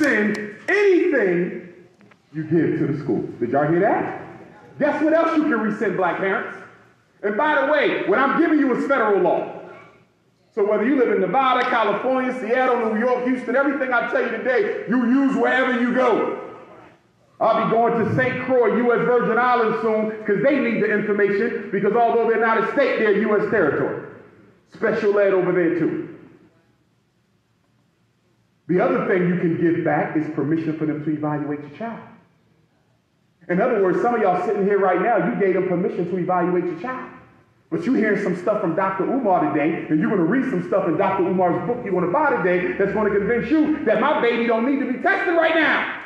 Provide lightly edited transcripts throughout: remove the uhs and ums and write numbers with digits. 100% anything you give to the school. Did y'all hear that? Guess what else you can rescind, black parents? And by the way, what I'm giving you is federal law. So whether you live in Nevada, California, Seattle, New York, Houston, everything I tell you today, you use wherever you go. I'll be going to St. Croix, U.S. Virgin Islands soon, because they need the information, because although they're not a state, they're U.S. territory. Special ed over there too. The other thing you can give back is permission for them to evaluate your child. In other words, some of y'all sitting here right now, you gave them permission to evaluate your child. But you're hearing some stuff from Dr. Umar today, and you're going to read some stuff in Dr. Umar's book you're going to buy today that's going to convince you that my baby don't need to be tested right now.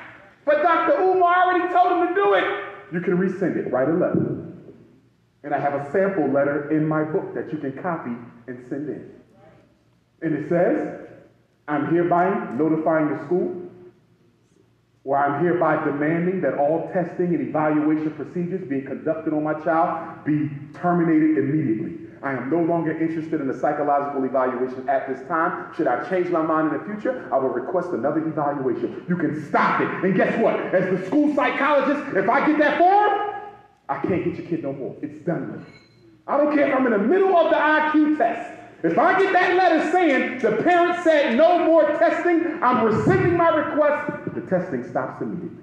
But Dr. Umar already told him to do it. You can resend it, write a letter. And I have a sample letter in my book that you can copy and send in. And it says, I'm hereby notifying the school, where I'm hereby demanding that all testing and evaluation procedures being conducted on my child be terminated immediately. I am no longer interested in a psychological evaluation at this time. Should I change my mind in the future, I will request another evaluation. You can stop it. And guess what? As the school psychologist, if I get that form, I can't get your kid no more. It's done with. I don't care if I'm in the middle of the IQ test. If I get that letter saying the parent said no more testing, I'm rescinding my request, the testing stops immediately.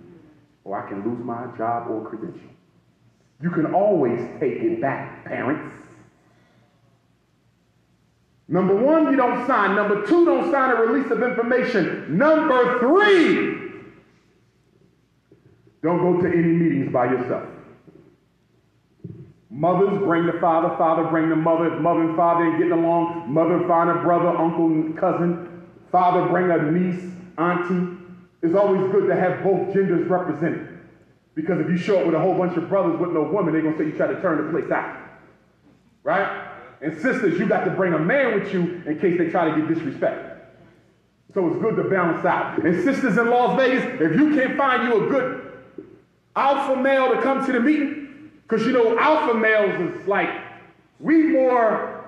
Or I can lose my job or credential. You can always take it back, parents. Number one, you don't sign. Number two, don't sign a release of information. Number three, don't go to any meetings by yourself. Mothers bring the father, father bring the mother. If mother and father ain't getting along, mother find a brother, uncle, cousin. Father bring a niece, auntie. It's always good to have both genders represented. Because if you show up with a whole bunch of brothers with no woman, they're going to say you try to turn the place out. Right? And sisters, you got to bring a man with you in case they try to get disrespected. So it's good to balance out. And sisters in Las Vegas, if you can't find you a good alpha male to come to the meeting, because you know, alpha males is like, we more,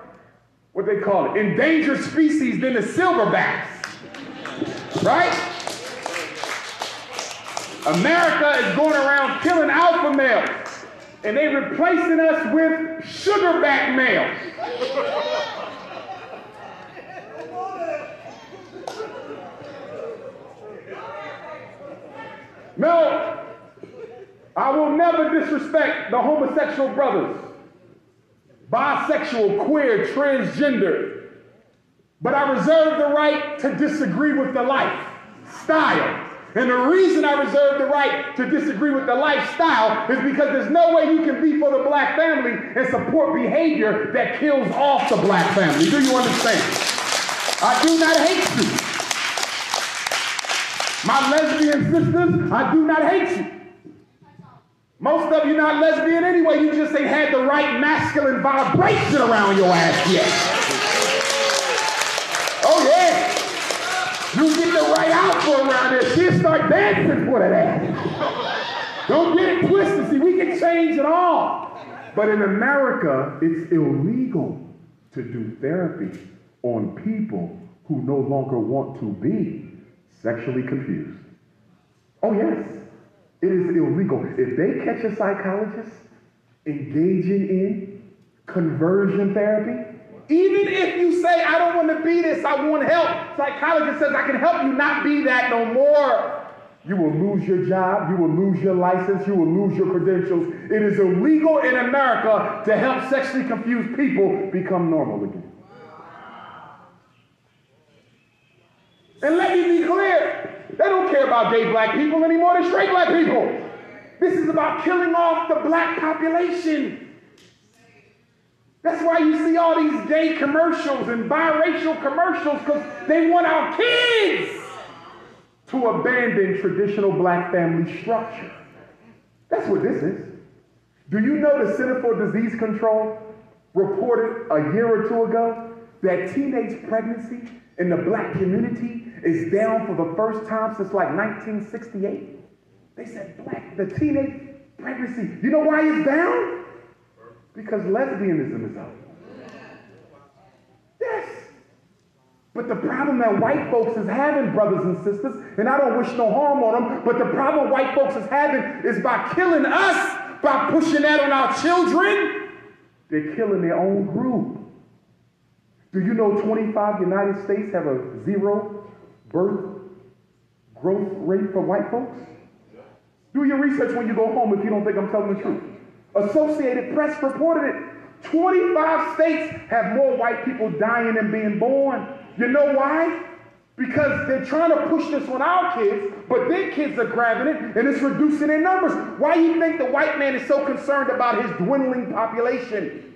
what they call it, endangered species than the silverbacks, right? America is going around killing alpha males, and they replacing us with sugarback males. No. I will never disrespect the homosexual brothers, bisexual, queer, transgender, but I reserve the right to disagree with the lifestyle. And the reason I reserve the right to disagree with the lifestyle is because there's no way you can be for the black family and support behavior that kills off the black family. Do you understand? I do not hate you. My lesbian sisters, I do not hate you. Most of you not lesbian anyway, you just ain't had the right masculine vibration around your ass yet. Oh yeah. You get the right outfit around there, she'll start dancing for that ass. Don't get it twisted, see, we can change it all. But in America, it's illegal to do therapy on people who no longer want to be sexually confused. Oh yes. It is illegal. If they catch a psychologist engaging in conversion therapy, even if you say, I don't want to be this, I want help, psychologist says, I can help you not be that no more. You will lose your job, you will lose your license, you will lose your credentials. It is illegal in America to help sexually confused people become normal again. And let me be clear. They don't care about gay black people anymore than straight black people. This is about killing off the black population. That's why you see all these gay commercials and biracial commercials, because they want our kids to abandon traditional black family structure. That's what this is. Do you know the Center for Disease Control reported a year or two ago that teenage pregnancy in the black community is down for the first time since like 1968. They said the teenage pregnancy. You know why it's down? Because lesbianism is up. Yes. But the problem that white folks is having, brothers and sisters, and I don't wish no harm on them, but the problem white folks is having is by killing us, by pushing that on our children, they're killing their own group. Do you know 25 United States have a zero birth growth rate for white folks? Do your research when you go home if you don't think I'm telling the truth. Associated Press reported it. 25 states have more white people dying than being born. You know why? Because they're trying to push this on our kids, but their kids are grabbing it, and it's reducing their numbers. Why do you think the white man is so concerned about his dwindling population?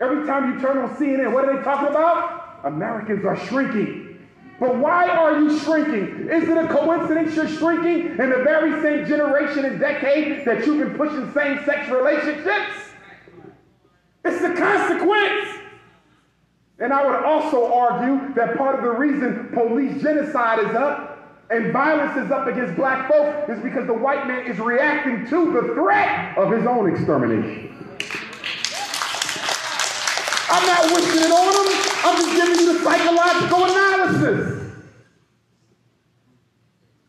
Every time you turn on CNN, what are they talking about? Americans are shrinking. But why are you shrinking? Is it a coincidence you're shrinking in the very same generation and decade that you've been pushing same-sex relationships? It's a consequence. And I would also argue that part of the reason police genocide is up and violence is up against black folks is because the white man is reacting to the threat of his own extermination. I'm not wishing it on him. I'm just giving you the psychological analysis.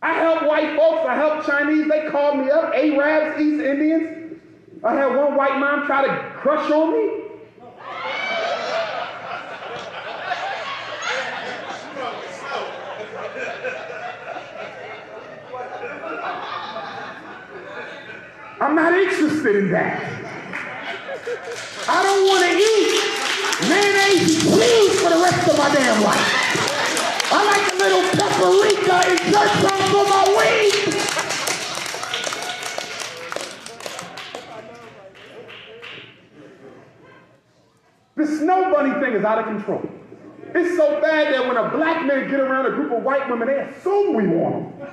I help white folks. I help Chinese. They call me up. Arabs, East Indians. I had one white mom try to crush on me. I'm not interested in that. I don't want to eat mayonnaise and cheese for the rest of my damn life. I like a little paprika and church on for my weed. The snow bunny thing is out of control. It's so bad that when a black man get around a group of white women, they assume we want them.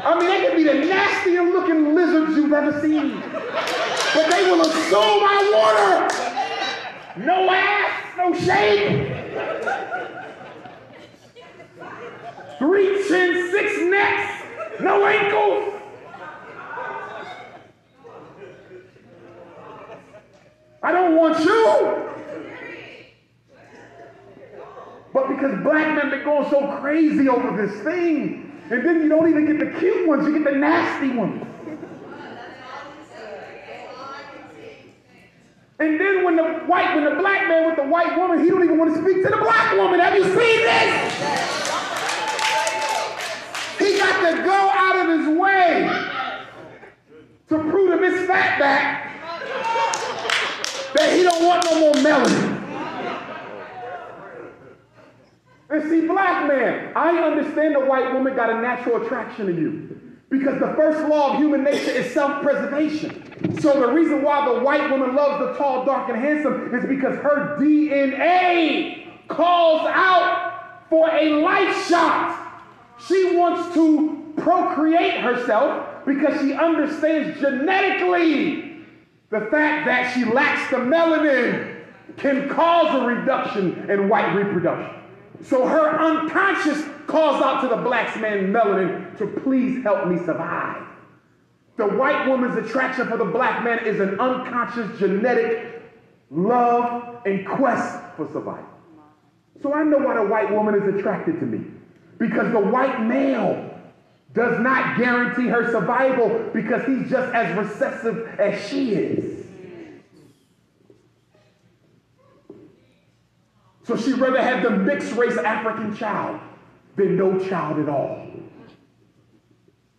I mean, they could be the nastiest looking lizards you've ever seen. But they will assume I want her. No ass, no shape. 3 chins, 6 necks, no ankles. I don't want you. But because black men been going so crazy over this thing, and then you don't even get the cute ones, you get the nasty ones. And then when the black man with the white woman, he don't even want to speak to the black woman. Have you seen this? He got to go out of his way to prove him his fat back that he don't want no more melanin. And see, black man, I understand the white woman got a natural attraction to you because the first law of human nature is self-preservation. So the reason why the white woman loves the tall, dark, and handsome is because her DNA calls out for a life shot. She wants to procreate herself because she understands genetically the fact that she lacks the melanin can cause a reduction in white reproduction. So her unconscious calls out to the black man's melanin to please help me survive. The white woman's attraction for the black man is an unconscious genetic love and quest for survival. So I know why the white woman is attracted to me, because the white male does not guarantee her survival because he's just as recessive as she is. So she'd rather have the mixed race African child than no child at all.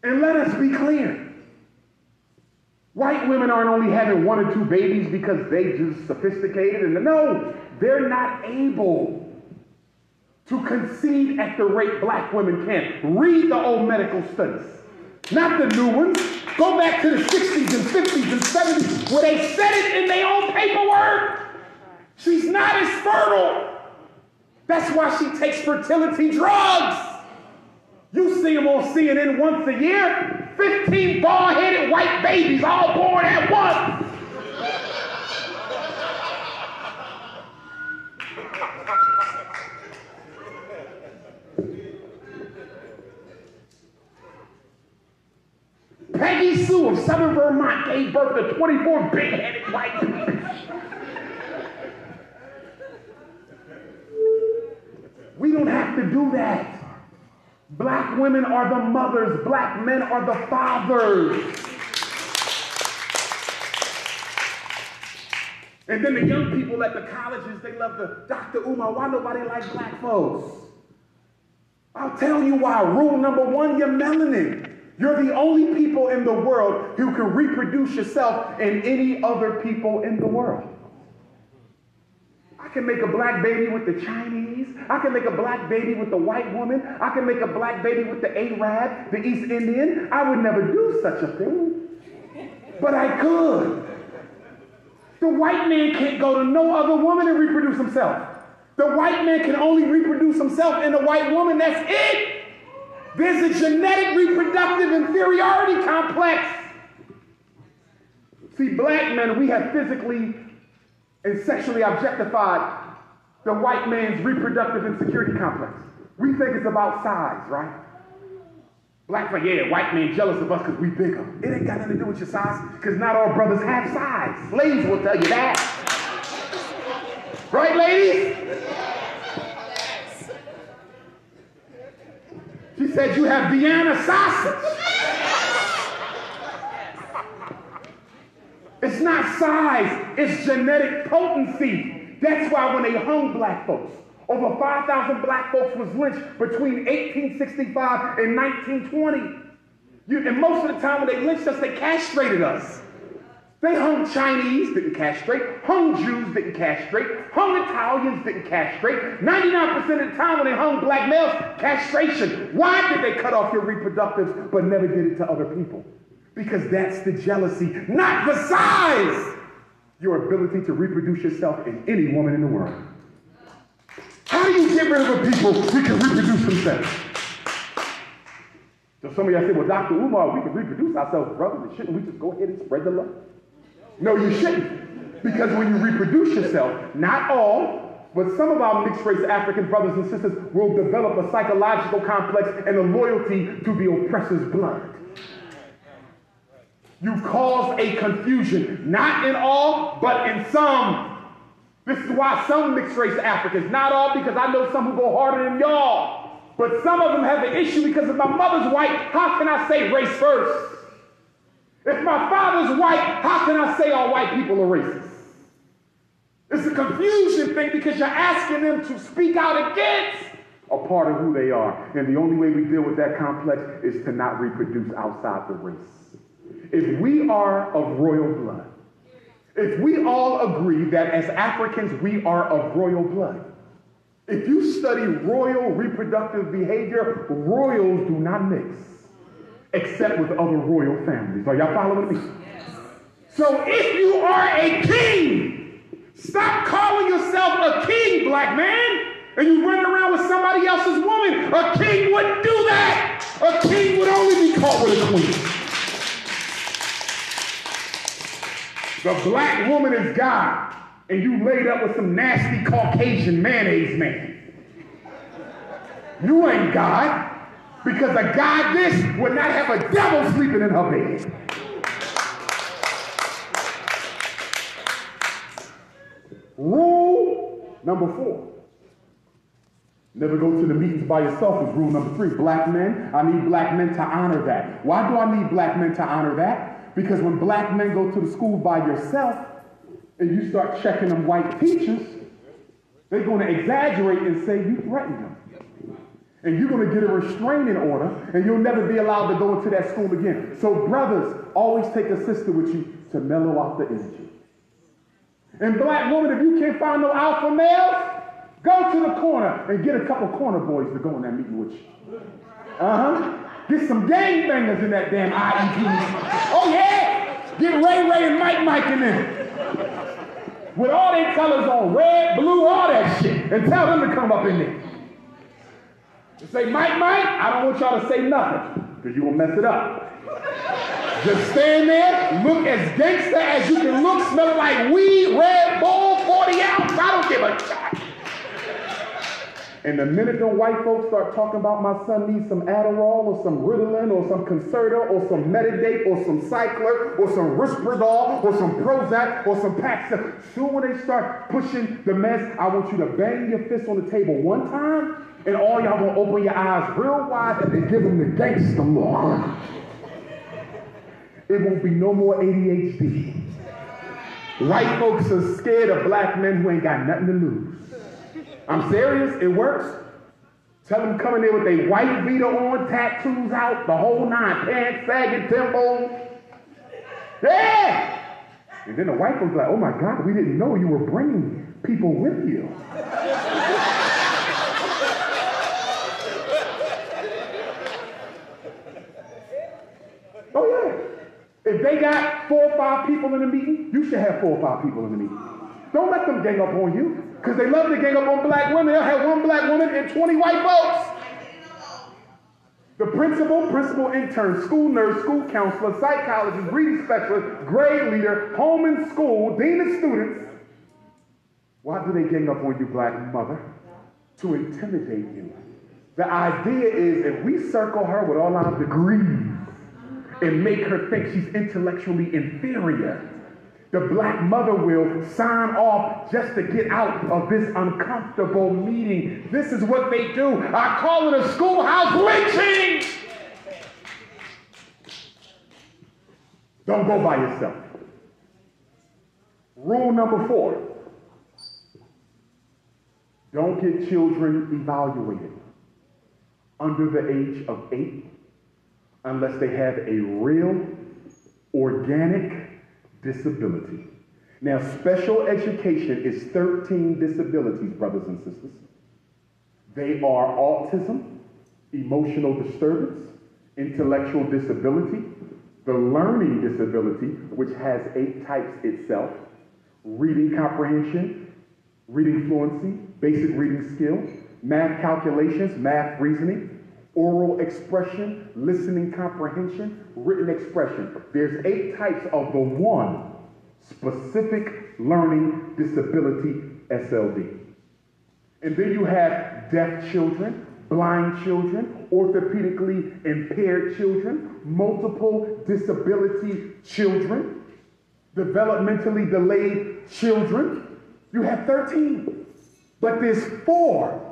And let us be clear. White women aren't only having 1 or 2 babies because they just sophisticated. And no, they're not able to conceive at the rate black women can. Read the old medical studies, not the new ones. Go back to the 60s and 50s and 70s where they said it in their own paperwork. She's not as fertile. That's why she takes fertility drugs. You see them on CNN once a year, 15 bald-headed white babies all born at once. Peggy Sue of Southern Vermont gave birth to 24 big-headed white babies. Black women are the mothers. Black men are the fathers. And then the young people at the colleges, they love the Dr. Umar. Why nobody like black folks? I'll tell you why. Rule number one, you're melanin. You're the only people in the world who can reproduce yourself and any other people in the world. I can make a black baby with the Chinese. I can make a black baby with the white woman. I can make a black baby with the Arab, the East Indian. I would never do such a thing, but I could. The white man can't go to no other woman and reproduce himself. The white man can only reproduce himself in a white woman. That's it. There's a genetic reproductive inferiority complex. See, black men, we have physically and sexually objectified the white man's reproductive insecurity complex. We think it's about size, right? Black like, yeah, white man jealous of us because we bigger. It ain't got nothing to do with your size, because not all brothers have size. Slaves will tell you that. Right, ladies? Yes. She said you have Vienna sausage. It's not size, it's genetic potency. That's why when they hung black folks, over 5,000 black folks was lynched between 1865 and 1920. And most of the time when they lynched us, they castrated us. They hung Chinese, didn't castrate. Hung Jews, didn't castrate. Hung Italians, didn't castrate. 99% of the time when they hung black males, castration. Why did they cut off your reproductives but never did it to other people? Because that's the jealousy, not the size. Your ability to reproduce yourself in any woman in the world. How do you get rid of a people who can reproduce themselves? So some of y'all say, well, Dr. Umar, we can reproduce ourselves, brothers. Shouldn't we just go ahead and spread the love? No, you shouldn't. Because when you reproduce yourself, not all, but some of our mixed-race African brothers and sisters will develop a psychological complex and a loyalty to the oppressor's blood. You cause a confusion, not in all, but in some. This is why some mixed-race Africans, not all, because I know some who go harder than y'all, but some of them have an issue because if my mother's white, how can I say race first? If my father's white, how can I say all white people are racist? It's a confusion thing because you're asking them to speak out against a part of who they are. And the only way we deal with that complex is to not reproduce outside the race. If we are of royal blood, if we all agree that as Africans we are of royal blood, if you study royal reproductive behavior, royals do not mix, except with other royal families. Are y'all following me? Yes. So if you are a king, stop calling yourself a king, black man, and you run around with somebody else's woman. A king wouldn't do that. A king would only be caught with a queen. The black woman is God, and you laid up with some nasty Caucasian mayonnaise man. You ain't God, because a goddess would not have a devil sleeping in her bed. Rule number four. Never go to the meetings by yourself is rule number three. Black men, I need black men to honor that. Why do I need black men to honor that? Because when black men go to the school by yourself and you start checking them white teachers, they're going to exaggerate and say you threatened them. And you're going to get a restraining order and you'll never be allowed to go into that school again. So brothers, always take a sister with you to mellow out the energy. And black women, if you can't find no alpha males, go to the corner and get a couple corner boys to go in that meeting with you. Uh-huh. Get some gangbangers in that damn IEP. Oh yeah! Get Ray Ray and Mike in there. With all their colors on, red, blue, all that shit. And tell them to come up in there. And say, Mike, I don't want y'all to say nothing, because you will mess it up. Just stand there, look as gangster as you can look, smell like weed, Red Bull, 40 ounce, I don't give a shit. And the minute the white folks start talking about my son needs some Adderall or some Ritalin or some Concerta or some Metadate or some Cycler or some Risperdal or some Prozac or some Paxil, soon when they start pushing the mess, I want you to bang your fist on the table one time and all y'all gonna open your eyes real wide and give them the gangster look. It won't be no more ADHD. White folks are scared of black men who ain't got nothing to lose. I'm serious, it works. Tell them coming in with a white beater on, tattoos out, the whole nine, pants sagging, temples. Yeah! And then the white folks like, oh my God, we didn't know you were bringing people with you. Oh yeah. If they got 4 or 5 people in the meeting, you should have 4 or 5 people in the meeting. Don't let them gang up on you. Because they love to gang up on black women. They'll have one black woman and 20 white folks. The principal intern, school nurse, school counselor, psychologist, reading specialist, grade leader, home and school, dean of students. Why do they gang up on you, black mother? To intimidate you. The idea is if we circle her with all our degrees and make her think she's intellectually inferior, the black mother will sign off just to get out of this uncomfortable meeting. This is what they do. I call it a schoolhouse lynching. Don't go by yourself. Rule number 4. Don't get children evaluated under the age of 8 unless they have a real, organic disability. Now, special education is 13 disabilities, brothers and sisters. They are autism, emotional disturbance, intellectual disability, the learning disability, which has 8 types itself, reading comprehension, reading fluency, basic reading skills, math calculations, math reasoning, oral expression, listening comprehension, written expression. There's 8 types of the one specific learning disability, SLD. And then you have deaf children, blind children, orthopedically impaired children, multiple disability children, developmentally delayed children. You have 13, but there's 4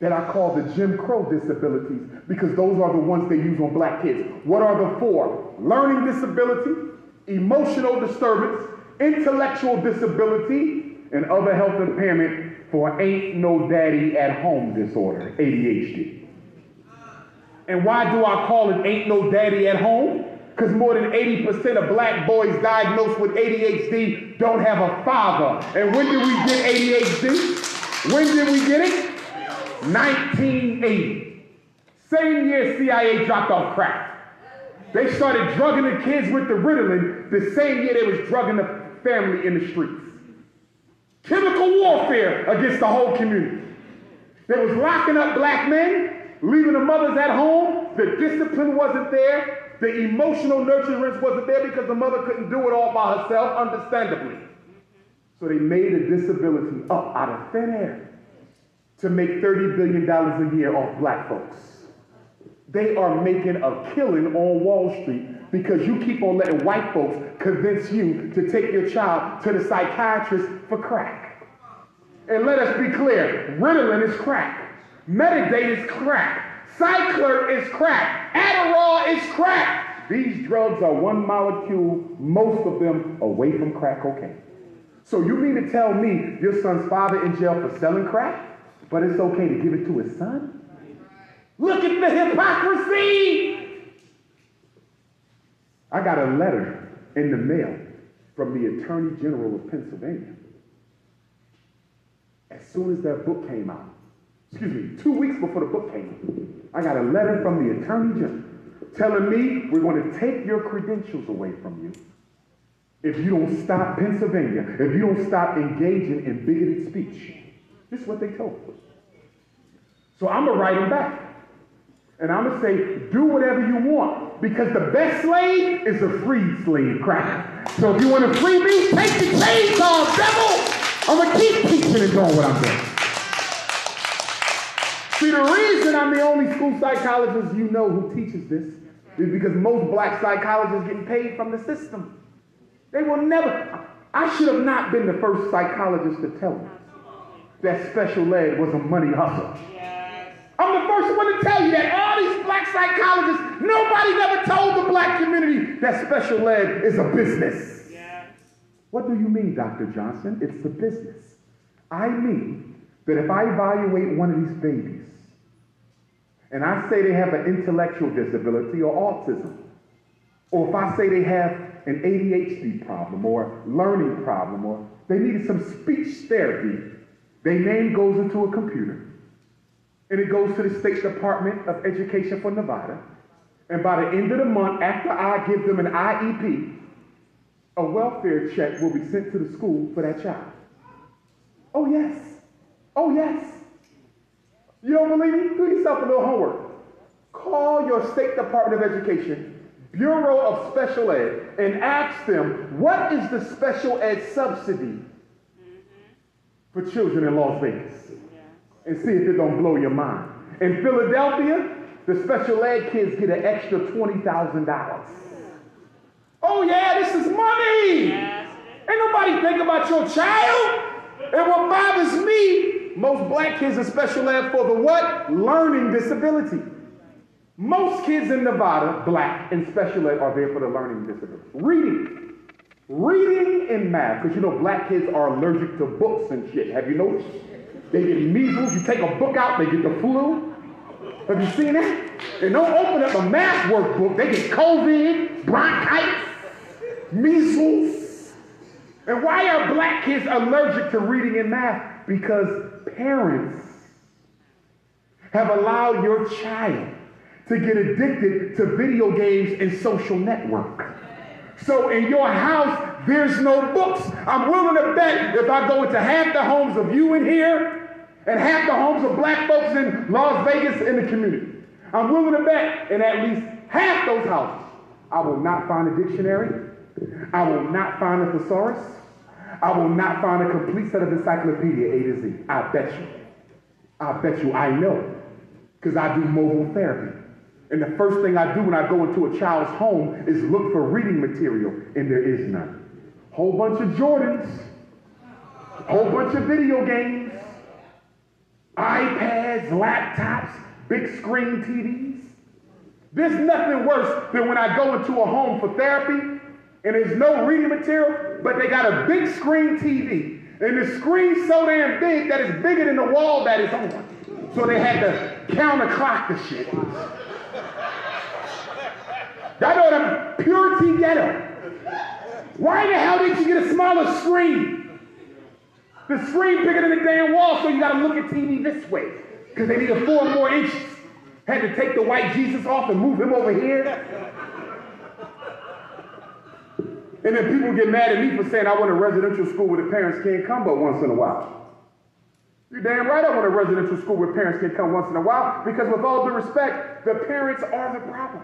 that I call the Jim Crow disabilities because those are the ones they use on black kids. What are the 4? Learning disability, emotional disturbance, intellectual disability, and other health impairment for ain't no daddy at home disorder, ADHD. And why do I call it ain't no daddy at home? Because more than 80% of black boys diagnosed with ADHD don't have a father. And when did we get ADHD? When did we get it? 1980. Same year CIA dropped off crack. They started drugging the kids with the Ritalin the same year they was drugging the family in the streets. Chemical warfare against the whole community. They was locking up black men, leaving the mothers at home. The discipline wasn't there. The emotional nurturance wasn't there because the mother couldn't do it all by herself, understandably. So they made a disability up out of thin air to make $30 billion a year off black folks. They are making a killing on Wall Street because you keep on letting white folks convince you to take your child to the psychiatrist for crack. And let us be clear, Ritalin is crack, Metadate is crack, Cycler is crack, Adderall is crack. These drugs are one molecule, most of them, away from crack cocaine. So you mean to tell me your son's father in jail for selling crack? But it's okay to give it to his son? Look at the hypocrisy! I got a letter in the mail from the Attorney General of Pennsylvania. As soon as that book came out, excuse me, 2 weeks before the book came out, I got a letter from the Attorney General telling me we're going to take your credentials away from you if you don't stop Pennsylvania, if you don't stop engaging in bigoted speech. This is what they told us. So I'm going to write them back. And I'm going to say, do whatever you want. Because the best slave is a freed slave, cracker. So if you want to free me, take the chains off, devil. I'm going to keep teaching and doing what I'm doing. See, the reason I'm the only school psychologist you know who teaches this is because most black psychologists get paid from the system. They will never. I should have not been the first psychologist to tell them that special ed was a money hustle. Yeah. the first one to tell you that all these black psychologists, nobody never told the black community that special ed is a business. Yeah. What do you mean, Dr. Johnson? It's a business. I mean that if I evaluate one of these babies and I say they have an intellectual disability or autism, or if I say they have an ADHD problem or learning problem, or they needed some speech therapy, their name goes into a computer and it goes to the State Department of Education for Nevada. And by the end of the month, after I give them an IEP, a welfare check will be sent to the school for that child. Oh yes, oh yes. You don't believe me? Do yourself a little homework. Call your State Department of Education, Bureau of Special Ed, and ask them, what is the special ed subsidy for children in Las Vegas? And see if it don't blow your mind. In Philadelphia, the special ed kids get an extra $20,000. Oh yeah, this is money. Ain't nobody think about your child. And what bothers me, most black kids are special ed for the what? Learning disability. Most kids in Nevada, black and special ed, are there for the learning disability. Reading. Reading and math, because you know black kids are allergic to books and shit. Have you noticed? They get measles, you take a book out, they get the flu. Have you seen that? And don't open up a math workbook, they get COVID, bronchitis, measles. And why are black kids allergic to reading and math? Because parents have allowed your child to get addicted to video games and social network. So in your house, there's no books. I'm willing to bet if I go into half the homes of you in here and half the homes of black folks in Las Vegas in the community, I'm willing to bet in at least half those houses, I will not find a dictionary. I will not find a thesaurus. I will not find a complete set of encyclopedia A to Z. I bet you. I bet you I know, because I do mobile therapy. And the first thing I do when I go into a child's home is look for reading material, and there is none. Whole bunch of Jordans, whole bunch of video games, iPads, laptops, big screen TVs. There's nothing worse than when I go into a home for therapy and there's no reading material, but they got a big screen TV. And the screen's so damn big that it's bigger than the wall that it's on. So they had to counterclock the shit. I know that purity ghetto. Why the hell did you get a smaller screen? The screen bigger than the damn wall, so you gotta look at TV this way, because they needed 4 more inches. Had to take the white Jesus off and move him over here. And then people get mad at me for saying I went to residential school where the parents can't come but once in a while. You're damn right I went to residential school where parents can't come once in a while, because with all due respect, the parents are the problem.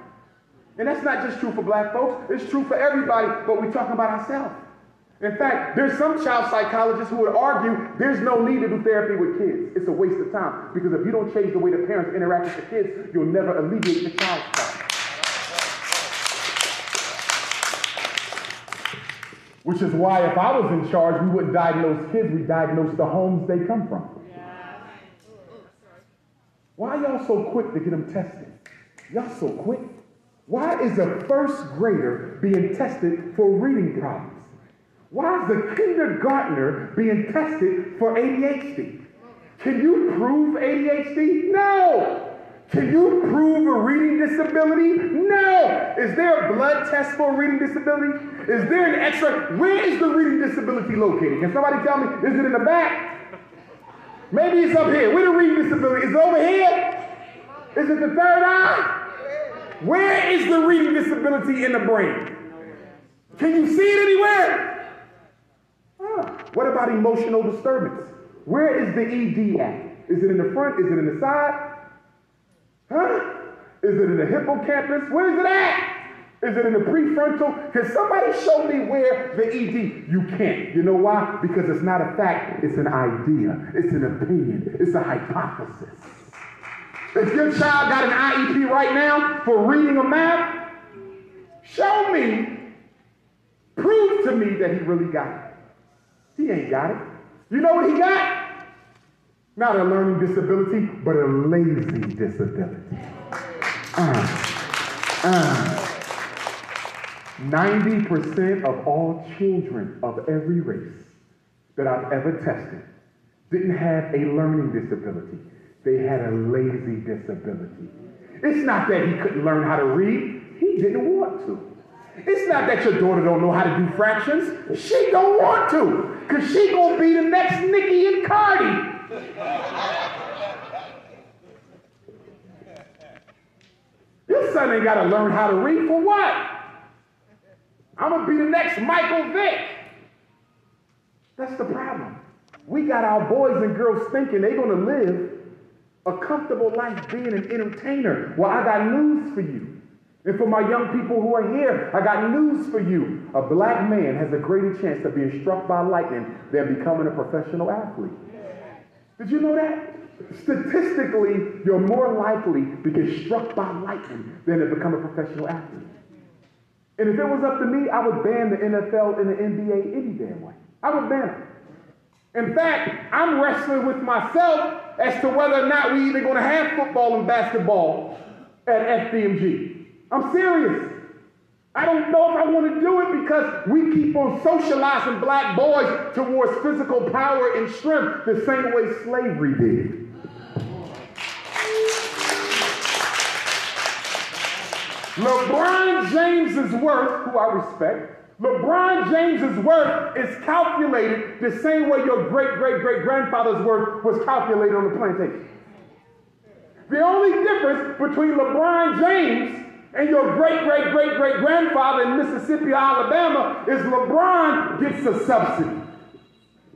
And that's not just true for black folks, it's true for everybody, but we're talking about ourselves. In fact, there's some child psychologists who would argue there's no need to do therapy with kids. It's a waste of time, because if you don't change the way the parents interact with the kids, you'll never alleviate the child's problem. Which is why if I was in charge, we wouldn't diagnose kids, we diagnose the homes they come from. Yeah. Why y'all so quick to get them tested? Y'all so quick. Why is a first grader being tested for reading problems? Why is the kindergartner being tested for ADHD? Can you prove ADHD? No! Can you prove a reading disability? No! Is there a blood test for a reading disability? Is there an X-ray? Where is the reading disability located? Can somebody tell me, is it in the back? Maybe it's up here. Where the reading disability? Is it over here? Is it the third eye? Where is the reading disability in the brain? Can you see it anywhere? Ah, what about emotional disturbance? Where is the ED at? Is it in the front? Is it in the side? Huh? Is it in the hippocampus? Where is it at? Is it in the prefrontal? Can somebody show me where the ED? You can't. You know why? Because it's not a fact. It's an idea. It's an opinion. It's a hypothesis. If your child got an IEP right now for reading or math, show me, prove to me that he really got it. He ain't got it. You know what he got? Not a learning disability, but a lazy disability. 90% of all children of every race that I've ever tested didn't have a learning disability. They had a lazy disability. It's not that he couldn't learn how to read. He didn't want to. It's not that your daughter don't know how to do fractions. She don't want to, because she going to be the next Nikki and Cardi. Your son ain't got to learn how to read for what? I'm going to be the next Michael Vick. That's the problem. We got our boys and girls thinking they're going to live a comfortable life being an entertainer. Well, I got news for you. And for my young people who are here, I got news for you. A black man has a greater chance of being struck by lightning than becoming a professional athlete. Did you know that? Statistically, you're more likely to get struck by lightning than to become a professional athlete. And if it was up to me, I would ban the NFL and the NBA any damn way. I would ban them. In fact, I'm wrestling with myself as to whether or not we even going to have football and basketball at FDMG. I'm serious. I don't know if I want to do it because we keep on socializing black boys towards physical power and strength the same way slavery did. LeBron James's worth, who I respect, LeBron James's worth is calculated the same way your great-great-great-grandfather's worth was calculated on the plantation. The only difference between LeBron James and your great-great-great-great-grandfather in Mississippi, Alabama, is LeBron gets a subsidy.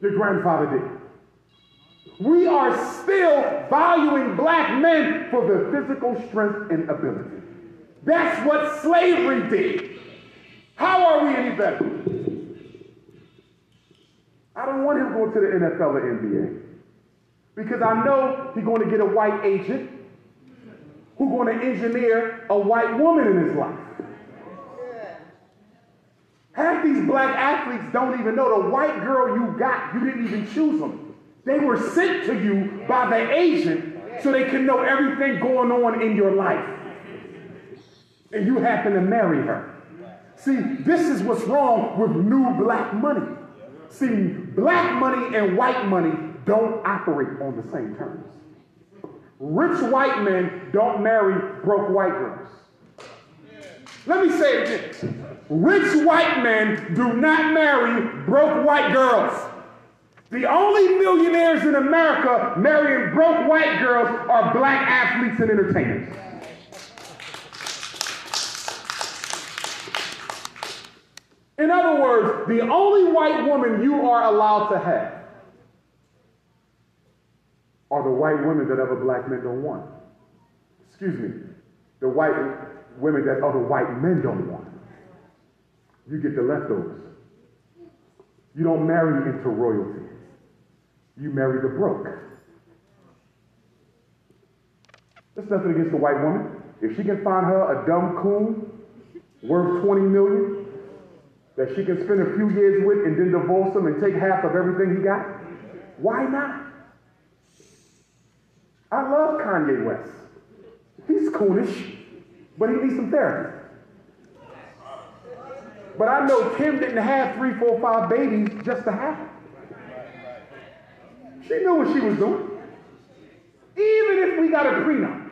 Your grandfather did. We are still valuing black men for their physical strength and ability. That's what slavery did. How are we any better? I don't want him going to the NFL or NBA because I know he's going to get a white agent who's going to engineer a white woman in his life. Half these black athletes don't even know the white girl you got, you didn't even choose them. They were sent to you by the agent so they can know everything going on in your life. And you happen to marry her. See, this is what's wrong with new black money. See, black money and white money don't operate on the same terms. Rich white men don't marry broke white girls. Let me say it again. Rich white men do not marry broke white girls. The only millionaires in America marrying broke white girls are black athletes and entertainers. In other words, the only white woman you are allowed to have are the white women that other black men don't want. Excuse me, the white women that other white men don't want. You get the leftovers. You don't marry into royalty. You marry the broke. There's nothing against the white woman. If she can find her a dumb coon worth $20 million, that she can spend a few years with and then divorce him and take half of everything he got? Why not? I love Kanye West. He's coolish, but he needs some therapy. But I know Kim didn't have 3, 4, 5 babies just to have them. She knew what she was doing. Even if we got a prenup,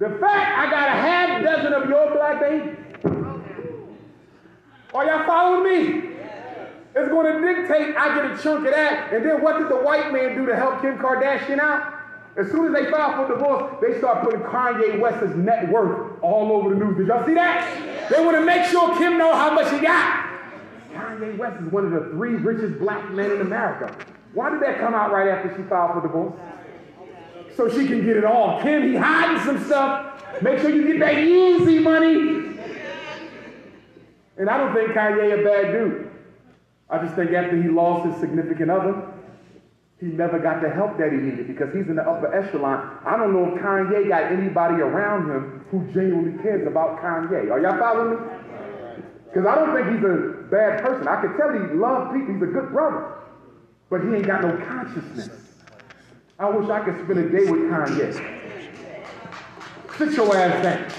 the fact I got a half dozen of your black babies, are y'all following me? It's going to dictate I get a chunk of that. And then what did the white man do to help Kim Kardashian out? As soon as they filed for divorce, they start putting Kanye West's net worth all over the news. Did y'all see that? They want to make sure Kim knows how much he got. Kanye West is one of the 3 richest black men in America. Why did that come out right after she filed for divorce? So she can get it all. Kim, he hiding some stuff. Make sure you get that easy money. And I don't think Kanye a bad dude. I just think after he lost his significant other, he never got the help that he needed because he's in the upper echelon. I don't know if Kanye got anybody around him who genuinely cares about Kanye. Are y'all following me? Because I don't think he's a bad person. I can tell he loves people. He's a good brother. But he ain't got no consciousness. I wish I could spend a day with Kanye. Sit your ass down.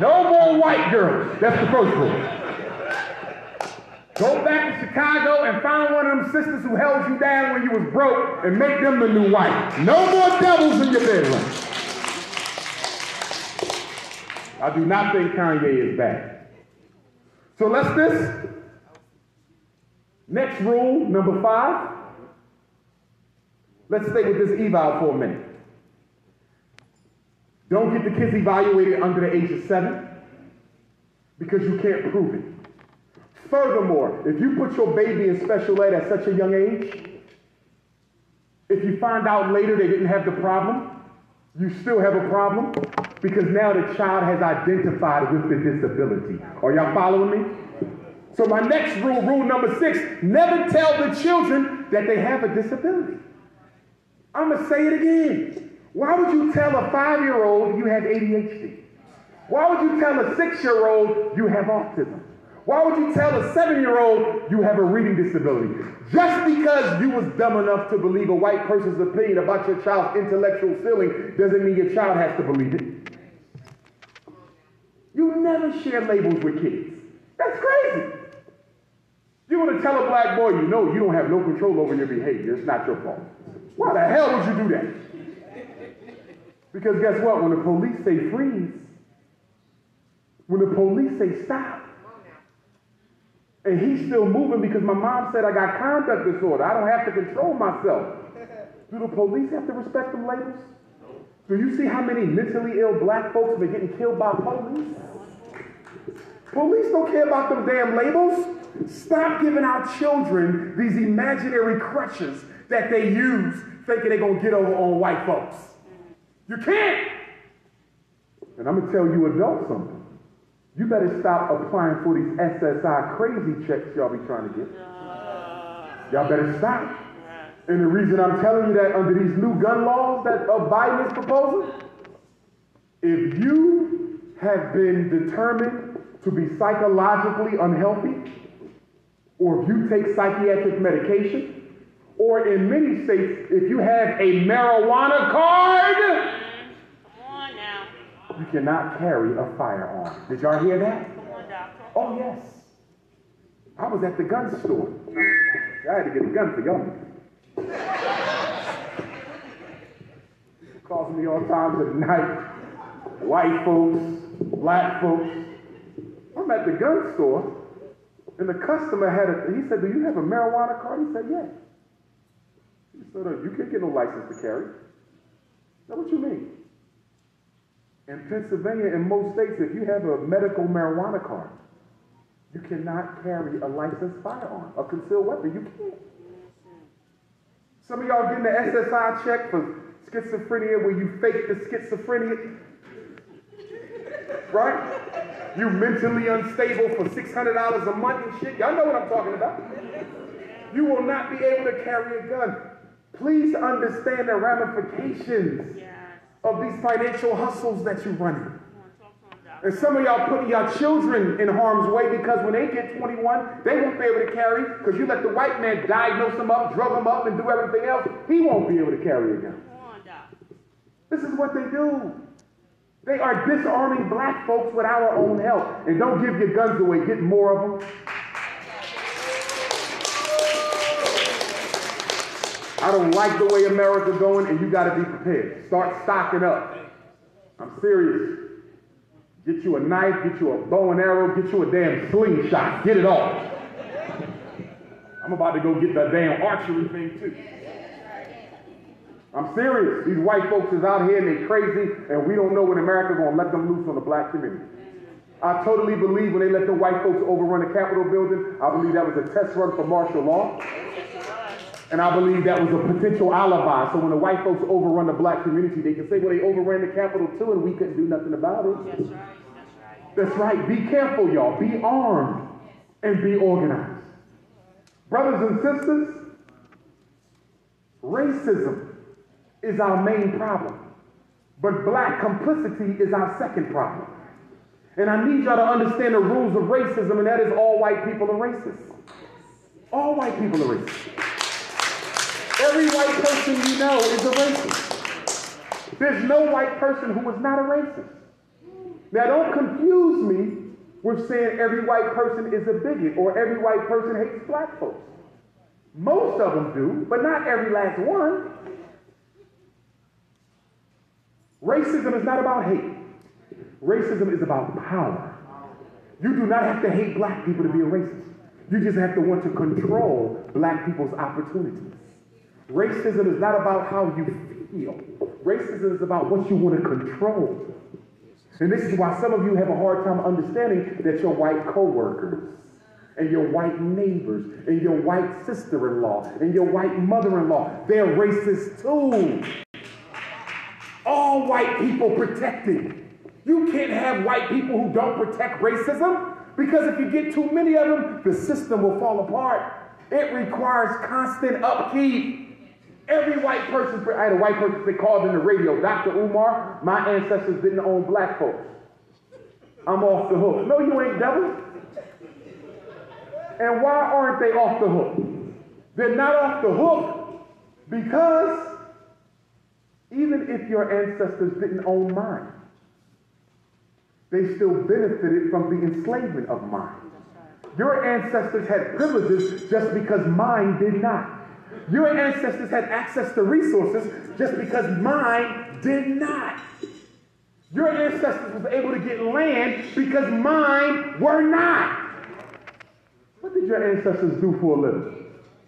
No more white girls. That's the first rule. Go back to Chicago and find one of them sisters who held you down when you was broke and make them the new wife. No more devils in your bedroom. I do not think Kanye is bad. So let's this. Next rule, number 5. Let's stay with this eval for a minute. Don't get the kids evaluated under the age of 7 because you can't prove it. Furthermore, if you put your baby in special ed at such a young age, if you find out later they didn't have the problem, you still have a problem because now the child has identified with the disability. Are y'all following me? So my next rule, rule number 6, never tell the children that they have a disability. I'm going to say it again. Why would you tell a 5-year-old you have ADHD? Why would you tell a 6-year-old you have autism? Why would you tell a 7-year-old you have a reading disability? Just because you was dumb enough to believe a white person's opinion about your child's intellectual feeling doesn't mean your child has to believe it. You never share labels with kids. That's crazy. You want to tell a black boy, you know you don't have no control over your behavior. It's not your fault. Why the hell would you do that? Because guess what? When the police say freeze, when the police say stop, and he's still moving because my mom said I got conduct disorder, I don't have to control myself. Do the police have to respect them labels? Do you see how many mentally ill black folks have been getting killed by police? Police don't care about them damn labels. Stop giving our children these imaginary crutches that they use thinking they're going to get over on white folks. You can't. And I'm going to tell you adults something. You better stop applying for these SSI crazy checks y'all be trying to get. Y'all better stop. And the reason I'm telling you that under these new gun laws that Biden is proposing, if you have been determined to be psychologically unhealthy, or if you take psychiatric medication, or in many states, if you have a marijuana card, come on now. You cannot carry a firearm. Did y'all hear that? Come on, doctor. Oh, yes. I was at the gun store. I had to get a gun for y'all. It calls me all times of the night. White folks, black folks. I'm at the gun store, and the customer he said, "Do you have a marijuana card?" He said, "Yes." He said, "No, you can't get no license to carry." Now, what you mean? In Pennsylvania, in most states, if you have a medical marijuana card, you cannot carry a licensed firearm, a concealed weapon. You can't. Some of y'all getting the SSI check for schizophrenia where you fake the schizophrenia. Right? You mentally unstable for $600 a month and shit. Y'all know what I'm talking about. You will not be able to carry a gun. Please understand the ramifications of these financial hustles that you're running. And some of y'all putting your children in harm's way because when they get 21, they won't be able to carry because you let the white man diagnose them up, drug them up, and do everything else. He won't be able to carry a gun. This is what they do. They are disarming black folks with our own help. And don't give your guns away. Get more of them. I don't like the way America's going, and you got to be prepared. Start stocking up. I'm serious. Get you a knife, get you a bow and arrow, get you a damn slingshot. Get it all. I'm about to go get that damn archery thing, too. I'm serious. These white folks is out here and they're crazy, and we don't know when America's going to let them loose on the black community. I totally believe when they let the white folks overrun the Capitol building, I believe that was a test run for martial law. And I believe that was a potential alibi. So when the white folks overrun the black community, they can say, well, they overran the Capitol too, and we couldn't do nothing about it. That's right. That's right. That's right. Be careful, y'all. Be armed and be organized. Brothers and sisters, racism is our main problem, but black complicity is our second problem. And I need y'all to understand the rules of racism, and that is all white people are racist. All white people are racist. Every white person you know is a racist. There's no white person who is not a racist. Now, don't confuse me with saying every white person is a bigot or every white person hates black folks. Most of them do, but not every last one. Racism is not about hate. Racism is about power. You do not have to hate black people to be a racist. You just have to want to control black people's opportunities. Racism is not about how you feel. Racism is about what you want to control. And this is why some of you have a hard time understanding that your white coworkers and your white neighbors and your white sister-in-law and your white mother-in-law, they're racist too. All white people protected. You can't have white people who don't protect racism, because if you get too many of them, the system will fall apart. It requires constant upkeep. Every white person, I had a white person that called in the radio, Dr. Umar, my ancestors didn't own black folks. I'm off the hook. No, you ain't, devil. And why aren't they off the hook? They're not off the hook because even if your ancestors didn't own mine, they still benefited from the enslavement of mine. Your ancestors had privileges just because mine did not. Your ancestors had access to resources just because mine did not. Your ancestors was able to get land because mine were not. What did your ancestors do for a living?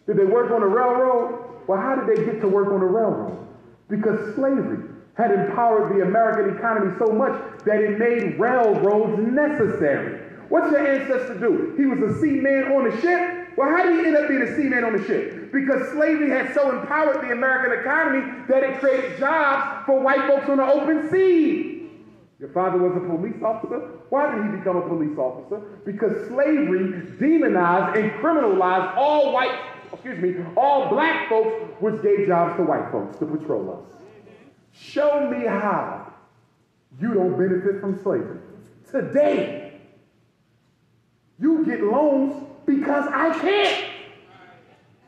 Did they work on the railroad? Well, how did they get to work on the railroad? Because slavery had empowered the American economy so much that it made railroads necessary. What's your ancestor do? He was a seaman on the ship? Well, how did he end up being a seaman on the ship? Because slavery had so empowered the American economy that it created jobs for white folks on the open sea. Your father was a police officer. Why did he become a police officer? Because slavery demonized and criminalized all black folks, which gave jobs to white folks to patrol us. Show me how you don't benefit from slavery. Today, you get loans because I can't.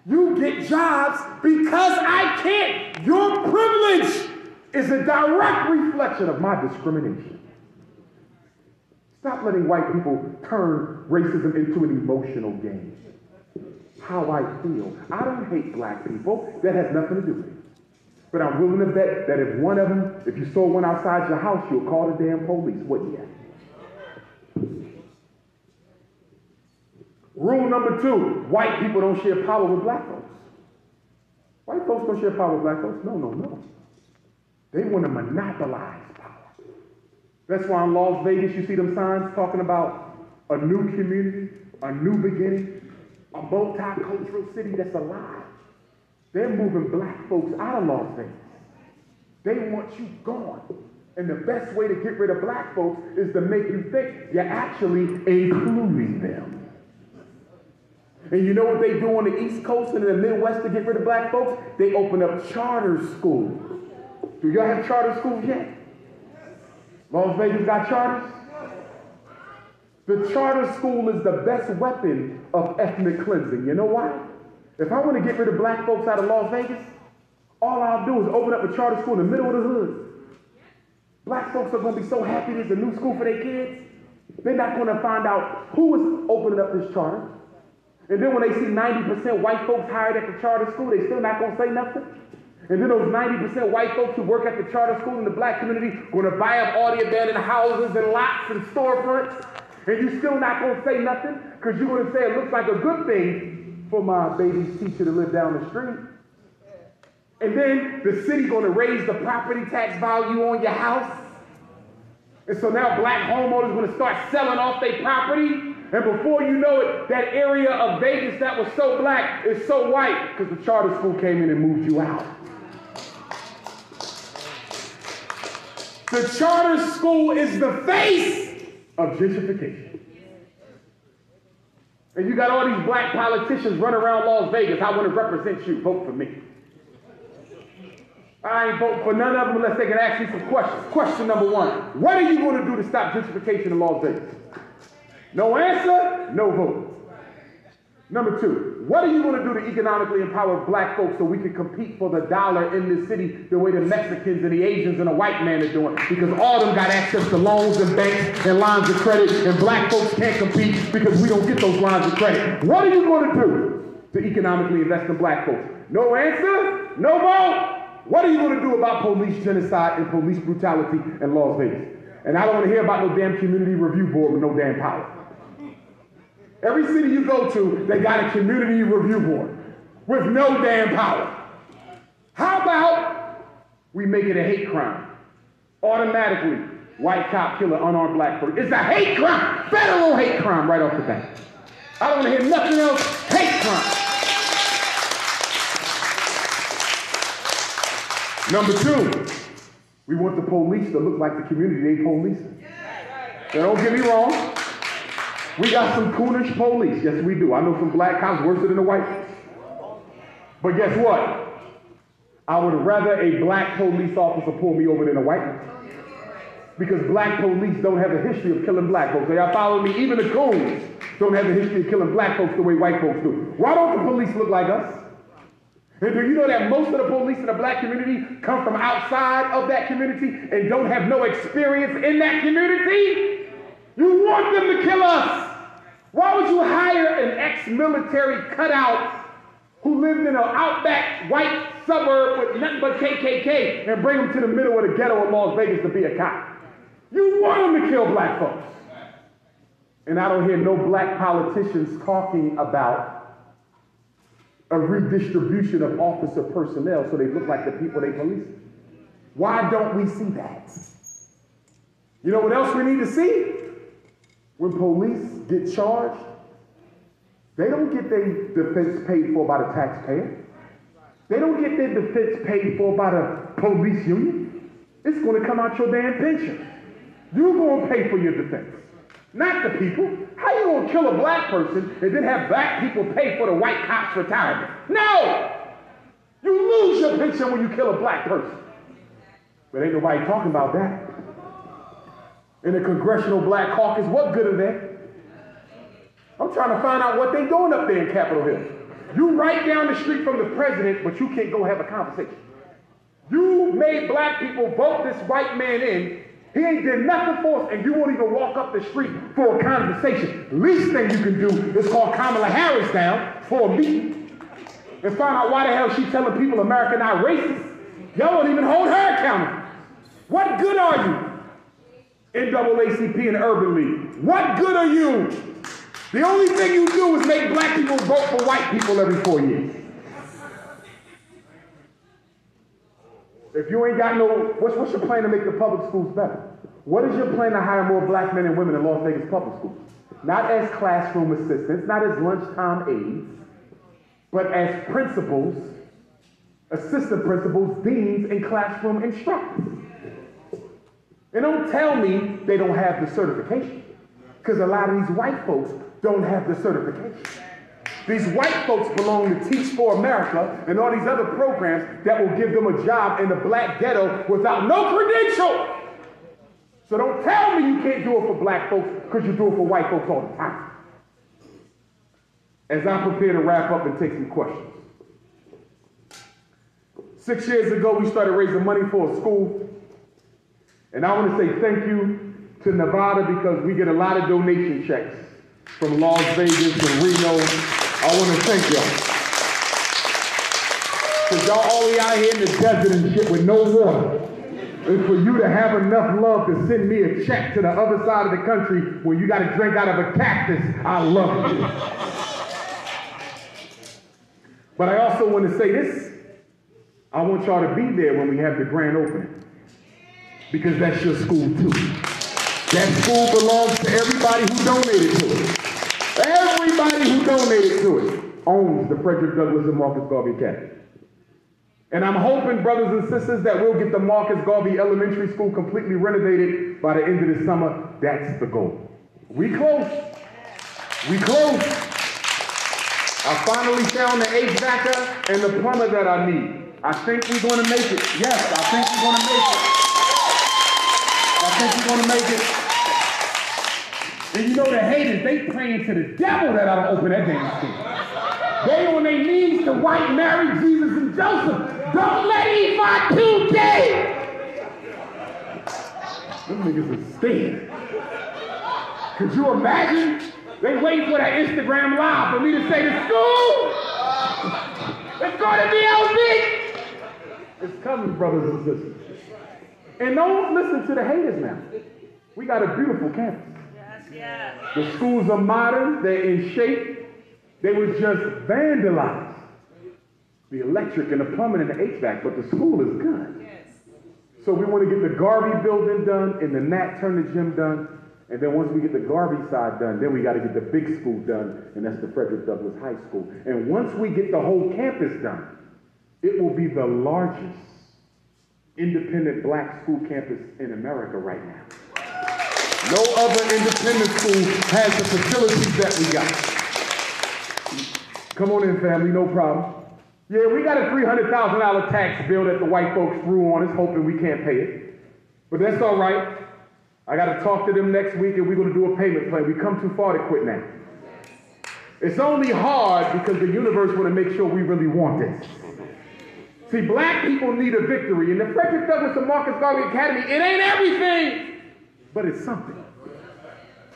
You get jobs because I can't. Your privilege is a direct reflection of my discrimination. Stop letting white people turn racism into an emotional game. How I feel. I don't hate black people. That has nothing to do with it. But I'm willing to bet that if one of them, if you saw one outside your house, you'll call the damn police, wouldn't you? Rule number 2, white people don't share power with black folks. White folks don't share power with black folks. No, no, no. They want to monopolize power. That's why in Las Vegas you see them signs talking about a new community, a new beginning, a multicultural city that's alive. They're moving black folks out of Las Vegas. They want you gone. And the best way to get rid of black folks is to make you think you're actually including them. And you know what they do on the East Coast and in the Midwest to get rid of black folks? They open up charter schools. Do y'all have charter schools yet? Las Vegas got charters? The charter school is the best weapon of ethnic cleansing. You know why? If I want to get rid of black folks out of Las Vegas, all I'll do is open up a charter school in the middle of the hood. Black folks are going to be so happy there's a new school for their kids. They're not going to find out who is opening up this charter. And then when they see 90% white folks hired at the charter school, they're still not going to say nothing. And then those 90% white folks who work at the charter school in the black community are going to buy up all the abandoned houses and lots and storefronts. And you're still not going to say nothing because you're going to say it looks like a good thing for my baby's teacher to live down the street. And then the city gonna raise the property tax value on your house. And so now black homeowners gonna start selling off their property. And before you know it, that area of Vegas that was so black is so white because the charter school came in and moved you out. The charter school is the face of gentrification. And you got all these black politicians running around Las Vegas. I want to represent you. Vote for me. I ain't voting for none of them unless they can ask me some questions. Question number 1. What are you going to do to stop gentrification in Las Vegas? No answer, no vote. Number 2. What are you going to do to economically empower black folks so we can compete for the dollar in this city the way the Mexicans and the Asians and the white man are doing? Because all of them got access to loans and banks and lines of credit, and black folks can't compete because we don't get those lines of credit. What are you going to do to economically invest in black folks? No answer? No vote? What are you going to do about police genocide and police brutality in Las Vegas? And I don't want to hear about no damn community review board with no damn power. Every city you go to, they got a community review board with no damn power. How about we make it a hate crime? Automatically, white cop kill an unarmed black person. It's a hate crime, federal hate crime right off the bat. I don't want to hear nothing else, hate crime. Number 2, we want the police to look like the community they police. Now don't get me wrong. We got some coonish police. Yes, we do. I know some black cops worse than the white. But guess what? I would rather a black police officer pull me over than a white one. Because black police don't have a history of killing black folks. Y'all follow me? Even the coons don't have a history of killing black folks the way white folks do. Why don't the police look like us? And do you know that most of the police in the black community come from outside of that community and don't have no experience in that community? You want them to kill us. Why would you hire an ex-military cutout who lived in an outback white suburb with nothing but KKK and bring them to the middle of the ghetto in Las Vegas to be a cop? You want them to kill black folks. And I don't hear no black politicians talking about a redistribution of officer personnel so they look like the people they police. Why don't we see that? You know what else we need to see? When police get charged, they don't get their defense paid for by the taxpayer. They don't get their defense paid for by the police union. It's going to come out your damn pension. You're going to pay for your defense, not the people. How you going to kill a black person and then have black people pay for the white cop's retirement? No! You lose your pension when you kill a black person. But ain't nobody talking about that. In the Congressional Black Caucus, what good are they? I'm trying to find out what they're doing up there in Capitol Hill. You right down the street from the president, but you can't go have a conversation. You made black people vote this white man in. He ain't did nothing for us, and you won't even walk up the street for a conversation. Least thing you can do is call Kamala Harris down for a meeting and find out why the hell she's telling people America not racist. Y'all won't even hold her accountable. What good are you? NAACP and Urban League. What good are you? The only thing you do is make black people vote for white people every 4 years. If you ain't got no, what's your plan to make the public schools better? What is your plan to hire more black men and women in Las Vegas public schools? Not as classroom assistants, not as lunchtime aides, but as principals, assistant principals, deans, and classroom instructors. And don't tell me they don't have the certification, because a lot of these white folks don't have the certification. These white folks belong to Teach for America and all these other programs that will give them a job in the black ghetto without no credential. So don't tell me you can't do it for black folks because you do it for white folks all the time. As I prepare to wrap up and take some questions. 6 years ago, we started raising money for a school. And I want to say thank you to Nevada because we get a lot of donation checks from Las Vegas and Reno. I want to thank y'all. Because y'all always out here in the desert and shit with no water. And for you to have enough love to send me a check to the other side of the country when you got to drink out of a cactus, I love you. But I also want to say this. I want y'all to be there when we have the grand opening. Because that's your school too. That school belongs to everybody who donated to it. Everybody who donated to it owns the Frederick Douglass and Marcus Garvey Academy. And I'm hoping, brothers and sisters, that we'll get the Marcus Garvey Elementary School completely renovated by the end of the summer. That's the goal. We close. We close. I finally found the HVACer and the plumber that I need. I think we're going to make it. Yes, I think we're going to make it. I think you're going to make it. And you know the haters, they praying to the devil that I don't open that damn school. They on their knees to white Mary, Jesus, and Joseph. Don't let me my two day. Them niggas are scared. Could you imagine? They waiting for that Instagram live for me to say to school. It's going to be LB. It's coming, brothers and sisters. And don't listen to the haters now. We got a beautiful campus. Yes, yes. The schools are modern. They're in shape. They were just vandalized. The electric and the plumbing and the HVAC, but the school is good. Yes. So we want to get the Garvey building done and the Nat Turner gym done. And then once we get the Garvey side done, then we got to get the big school done, and that's the Frederick Douglass High School. And once we get the whole campus done, it will be the largest independent black school campus in America right now. No other independent school has the facilities that we got. Come on in, family, no problem. Yeah, we got a $300,000 tax bill that the white folks threw on us, hoping we can't pay it. But that's all right. I got to talk to them next week, and we're going to do a payment plan. We come too far to quit now. It's only hard because the universe want to make sure we really want this. See, black people need a victory. And the Frederick Douglass and Marcus Garvey Academy, it ain't everything, but it's something.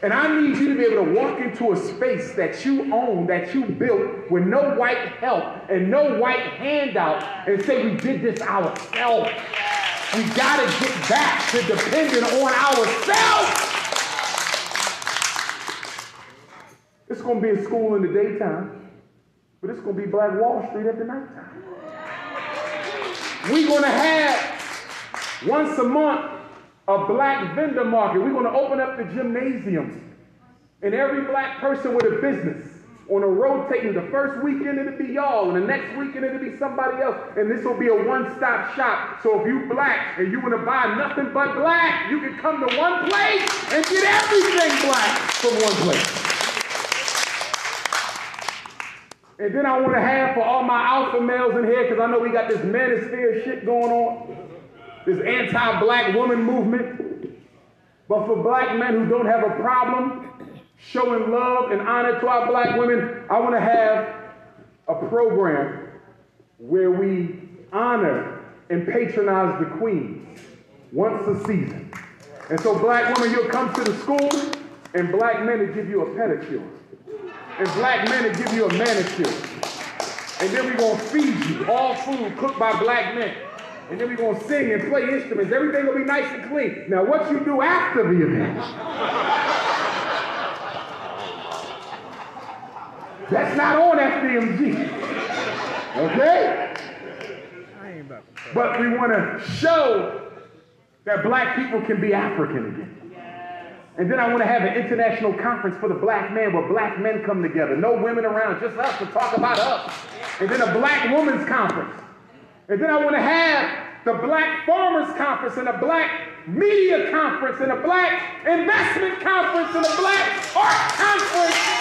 And I need you to be able to walk into a space that you own, that you built, with no white help and no white handout, and say, we did this ourselves. We gotta get back to depending on ourselves. It's gonna be a school in the daytime, but it's gonna be Black Wall Street at the nighttime. We're gonna have once a month a black vendor market. We're gonna open up the gymnasiums, and every black person with a business on a rotating. The first weekend it'll be y'all, and the next weekend it'll be somebody else, and this will be a one-stop shop. So if you black and you want to buy nothing but black, you can come to one place and get everything black from one place. And then I want to have for all my alpha males in here, because I know we got this manosphere shit going on, this anti-black woman movement, but for black men who don't have a problem showing love and honor to our black women, I want to have a program where we honor and patronize the queens once a season. And so black women, you'll come to the school, and black men will give you a pedicure. And black men will give you a manicure. And then we're going to feed you all food cooked by black men. And then we're going to sing and play instruments. Everything will be nice and clean. Now what you do after the event, that's not on FDMG, okay? But we want to show that black people can be African again. Yes. And then I want to have an international conference for the black man, where black men come together. No women around, just us, to talk about us. And then a black women's conference. And then I want to have the black farmers conference, and a black media conference, and a black investment conference, and a black art conference.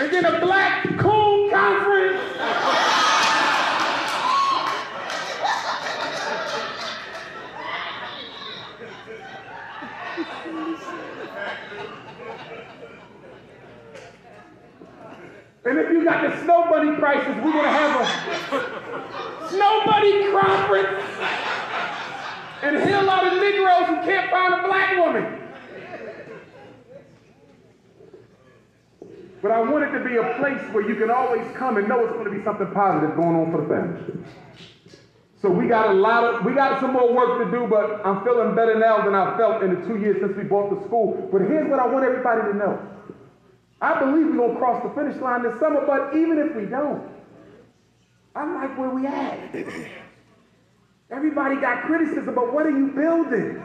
And then a black coon conference. And if you got the snow bunny crisis, we're gonna have a snow bunny conference and heal a lot of Negroes who can't find a black woman. But I want it to be a place where you can always come and know it's going to be something positive going on for the family. So we got some more work to do, but I'm feeling better now than I felt in the 2 years since we bought the school. But here's what I want everybody to know. I believe we're going to cross the finish line this summer, but even if we don't, I like where we at. Everybody got criticism, but what are you building?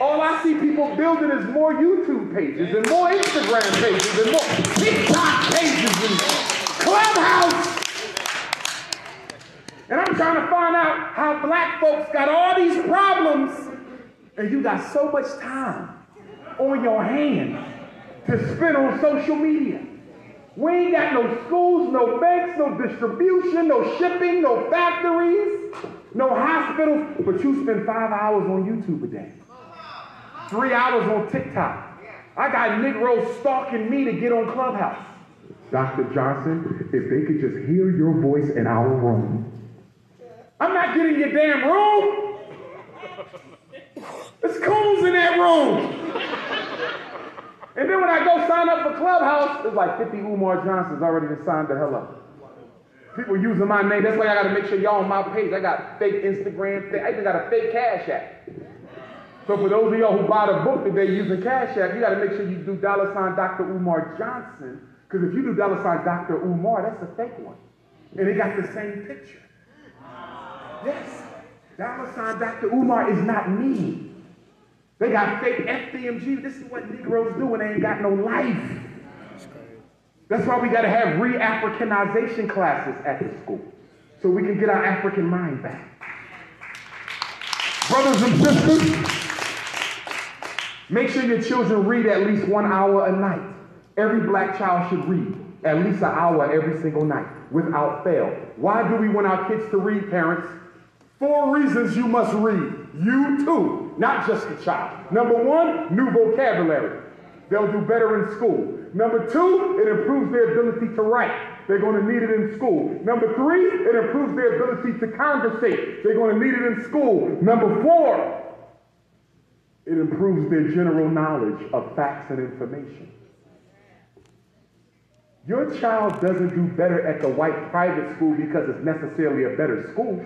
All I see people building is more YouTube pages and more Instagram pages and more TikTok pages and Clubhouse. And I'm trying to find out how black folks got all these problems, and you got so much time on your hands to spend on social media. We ain't got no schools, no banks, no distribution, no shipping, no factories, no hospitals, but you spend 5 hours on YouTube a day. 3 hours on TikTok, I got Negroes stalking me to get on Clubhouse. Dr. Johnson, if they could just hear your voice in our room. I'm not getting your damn room. There's coons in that room. And then when I go sign up for Clubhouse, it's like 50 Umar Johnsons already just signed the hell up. People using my name. That's why I got to make sure y'all on my page. I got fake Instagram. I even got a fake Cash App. So for those of y'all who buy the book today using Cash App, you got to make sure you do $ Dr. Umar Johnson, because if you do $ Dr. Umar, that's a fake one. And it got the same picture. Yes. $ Dr. Umar is not me. They got fake FDMG. This is what Negroes do when they ain't got no life. That's why we got to have re-Africanization classes at the school so we can get our African mind back. Brothers and sisters, make sure your children read at least 1 hour a night. Every black child should read at least an hour every single night without fail. Why do we want our kids to read, parents? 4 reasons you must read. You too, not just the child. Number 1, new vocabulary. They'll do better in school. Number 2, it improves their ability to write. They're going to need it in school. Number 3, it improves their ability to conversate. They're going to need it in school. Number 4, it improves their general knowledge of facts and information. Your child doesn't do better at the white private school because it's necessarily a better school.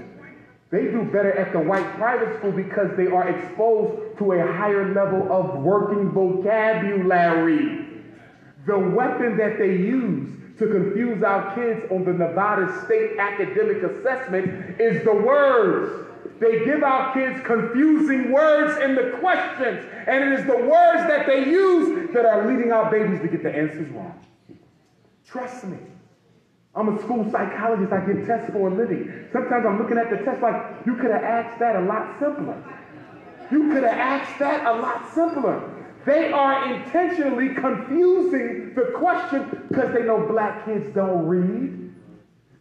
They do better at the white private school because they are exposed to a higher level of working vocabulary. The weapon that they use to confuse our kids on the Nevada State Academic Assessment is the words. They give our kids confusing words in the questions, and it is the words that they use that are leading our babies to get the answers wrong. Trust me. I'm a school psychologist. I give tests for a living. Sometimes I'm looking at the test like, you could have asked that a lot simpler. You could have asked that a lot simpler. They are intentionally confusing the question because they know black kids don't read.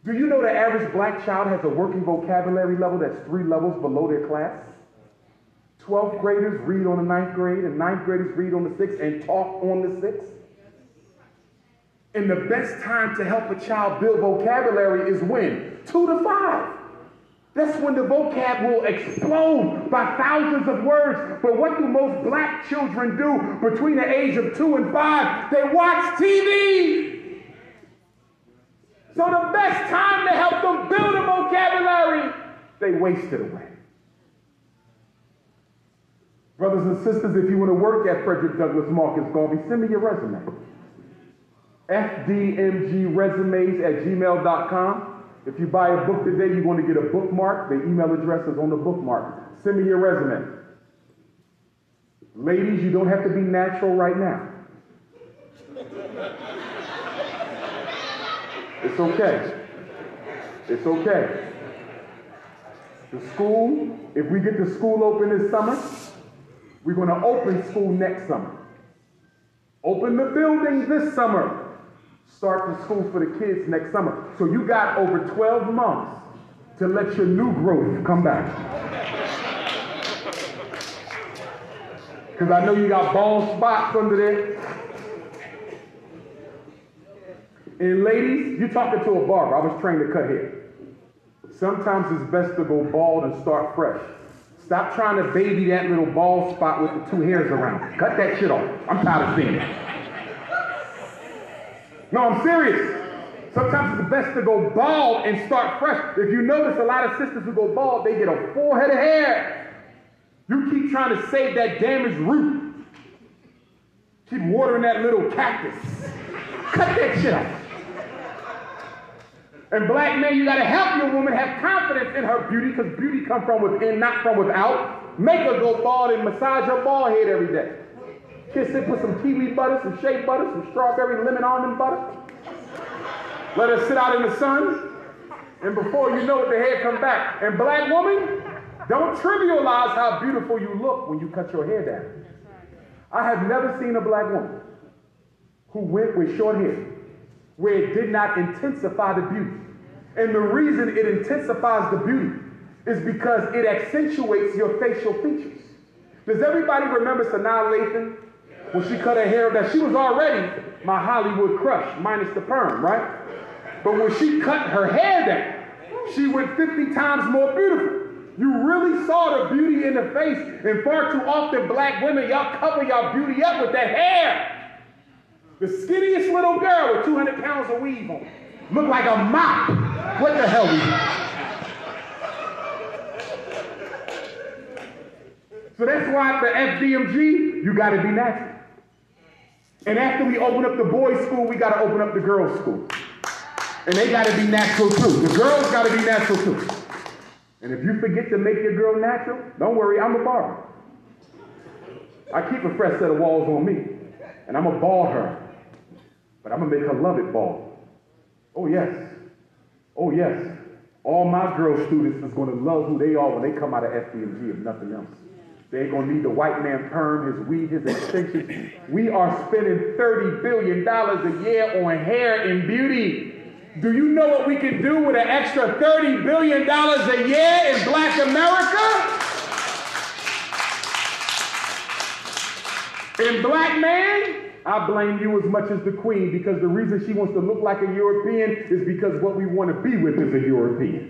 Do you know the average black child has a working vocabulary level that's 3 levels below their class? 12th graders read on the 9th grade, and 9th graders read on the 6th and talk on the 6th. And the best time to help a child build vocabulary is when? 2 to 5. That's when the vocab will explode by thousands of words. But what do most black children do between the age of 2 and 5? They watch TV. So the best time to help them build a vocabulary, they waste it away. Brothers and sisters, if you want to work at Frederick Douglass, Marcus Garvey, send me your resume. FDMGresumes@gmail.com. If you buy a book today, you're going to get a bookmark. The email address is on the bookmark. Send me your resume. Ladies, you don't have to be natural right now. It's okay. It's okay. The school, if we get the school open this summer, we're going to open school next summer. Open the building this summer. Start the school for the kids next summer. So you got over 12 months to let your new growth come back. Because I know you got bald spots under there. And ladies, you're talking to a barber. I was trained to cut hair. Sometimes it's best to go bald and start fresh. Stop trying to baby that little bald spot with the 2 hairs around. Cut that shit off. I'm tired of seeing it. No, I'm serious. Sometimes it's best to go bald and start fresh. If you notice, a lot of sisters who go bald, they get a full head of hair. You keep trying to save that damaged root. Keep watering that little cactus. Cut that shit off. And black men, you got to help your woman have confidence in her beauty, because beauty comes from within, not from without. Make her go bald and massage her bald head every day. Kiss it, put some kiwi butter, some shea butter, some strawberry, lemon, almond butter. Let her sit out in the sun. And before you know it, the hair comes back. And black woman, don't trivialize how beautiful you look when you cut your hair down. I have never seen a black woman who went with short hair where it did not intensify the beauty. And the reason it intensifies the beauty is because it accentuates your facial features. Does everybody remember Sanaa Lathan? when she cut her hair, that she was already my Hollywood crush, minus the perm, right? But when she cut her hair down, she went 50 times more beautiful. You really saw the beauty in the face, and far too often black women, y'all cover y'all beauty up with that hair. The skinniest little girl with 200 pounds of weave on looked like a mop. What the hell we do? So that's why for FDMG, you gotta be natural. And after we open up the boys' school, we gotta open up the girls' school. And they gotta be natural too. The girls gotta be natural too. And if you forget to make your girl natural, don't worry, I'm a barber. I keep a fresh set of walls on me, and I'm gonna bald her, but I'm gonna make her love it bald. Oh yes, oh yes. All my girl students is gonna love who they are when they come out of FDMG, if nothing else. They ain't gonna need the white man perm, his weave, his extensions. We are spending $30 billion a year on hair and beauty. Do you know what we can do with an extra $30 billion a year in black America? And black man, I blame you as much as the queen, because the reason she wants to look like a European is because what we want to be with is a European.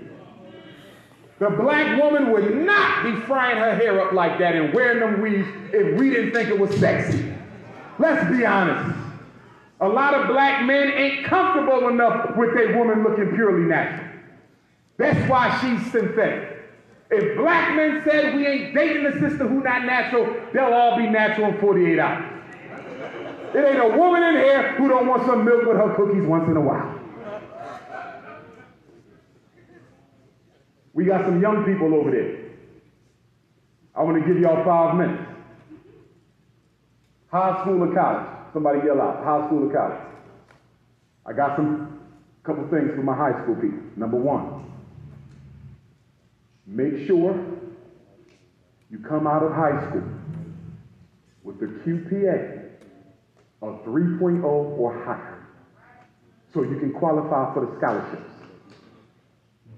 The black woman would not be frying her hair up like that and wearing them weaves if we didn't think it was sexy. Let's be honest. A lot of black men ain't comfortable enough with a woman looking purely natural. That's why she's synthetic. If black men said we ain't dating a sister who not natural, they'll all be natural in 48 hours. It ain't a woman in here who don't want some milk with her cookies once in a while. We got some young people over there. I want to give y'all 5 minutes. High school or college? Somebody yell out, high school or college. I got couple things for my high school people. Number one, make sure you come out of high school with a QPA of 3.0 or higher so you can qualify for the scholarships.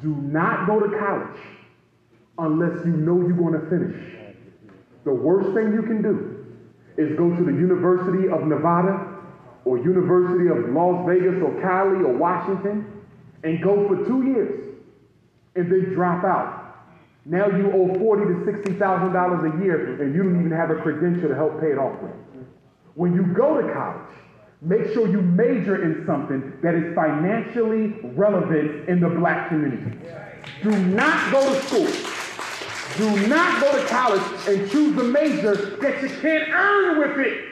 Do not go to college unless you know you're going to finish. The worst thing you can do is go to the University of Nevada or University of Las Vegas or Cali or Washington and go for 2 years and then drop out. Now you owe $40,000 to $60,000 a year and you don't even have a credential to help pay it off with. When you go to college, make sure you major in something that is financially relevant in the black community. Do not go to school. Do not go to college and choose a major that you can't earn with it.